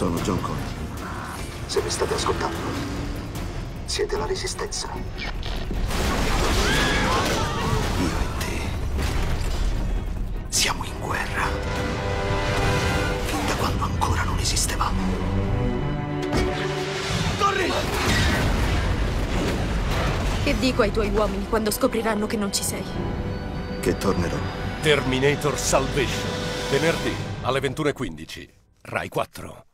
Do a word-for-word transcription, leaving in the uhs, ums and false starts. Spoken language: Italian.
Sono John Connor. Se mi state ascoltando, siete la Resistenza. Io e te siamo in guerra. Fin da quando ancora non esistevamo. Corri! Che dico ai tuoi uomini quando scopriranno che non ci sei? Che tornerò. Terminator Salvation. Venerdì alle ventuno e quindici. Rai quattro.